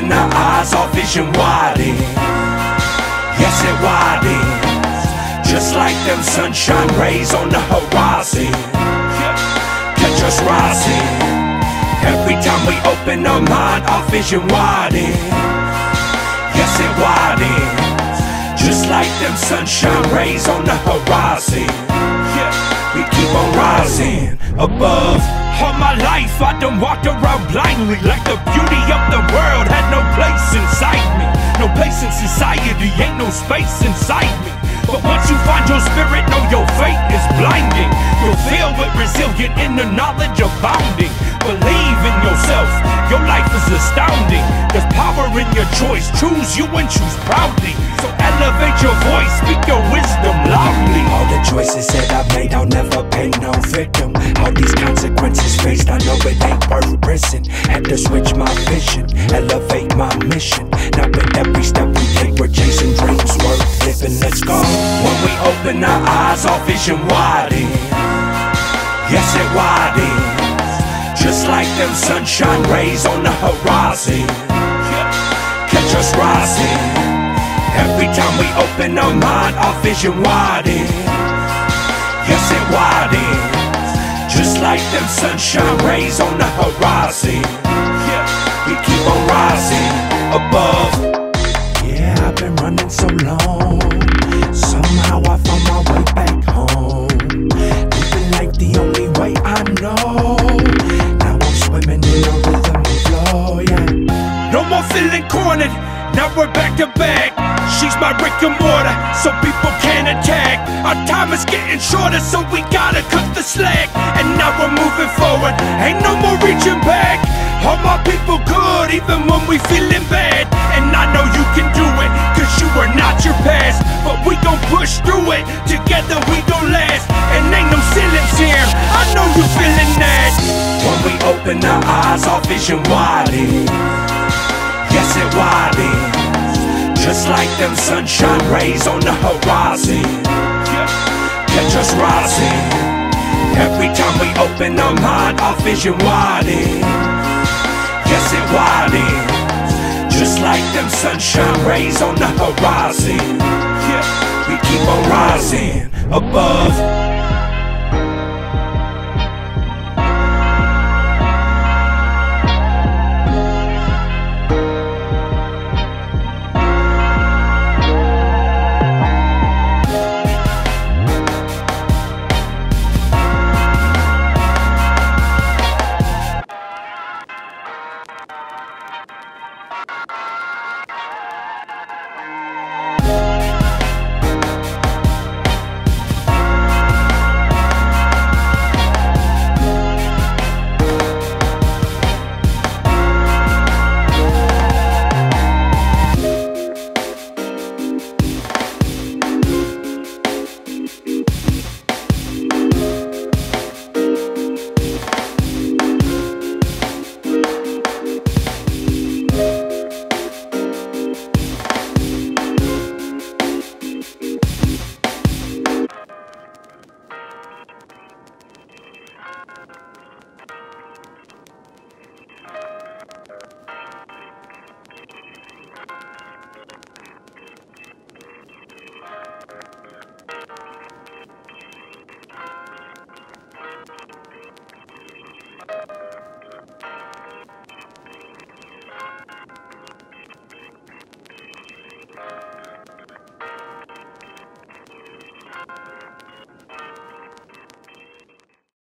open our eyes, our vision widens. Yes, it widens, just like them sunshine rays on the horizon. Catch us rising every time we open our mind, our vision widens. Yes, it widens, just like them sunshine rays on the horizon. We keep on rising above. All my life I done walked around blindly, like the beauty of the world had no place inside me. No place in society, ain't no space inside me. But once you find your spirit, know your fate is blinding. You'll feel it resilient in the knowledge of bounding. Believe in yourself, your life is astounding. There's power in your choice, choose you and choose proudly. So elevate your voice, speak your wisdom loudly. All the choices that I've made, I'll never pay no victim. All these consequences faced, I know it ain't worth prison. Had to switch my vision, elevate my mission. Now with every step we take, we're chasing dreams worth living. Let's go. When we open our eyes, our vision widens. Yes, it widens, just like them sunshine rays on the horizon. Catch us rising every time we open our mind, our vision widens. Yes, it widens, just like them sunshine rays on the horizon. We keep on rising above. Yeah, I've been running so long, somehow I found my way back home. Living like the only way I know. Now I'm swimming in the rhythm and flow, yeah. No more feeling cornered, now we're back to back. She's my brick and mortar, so people can't attack. Our time is getting shorter, so we gotta cut the slack. And now we're moving forward, ain't no more reaching back. All my people good, even when we feeling bad. And I know you can do it, cause you are not your past. But we gon' push through it, together we gon' last. And ain't no ceilings here, I know you feeling that. When we open our eyes, our vision widens. Yes, it widens, just like them sunshine rays on the horizon. Catch us rising every time we open our mind, our vision widens. Yes, it widens, just like them sunshine rays on the horizon. We keep on rising above.